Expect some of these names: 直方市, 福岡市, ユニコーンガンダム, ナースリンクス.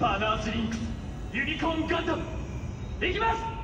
ナースリンクスユニコーンガンダムいきます。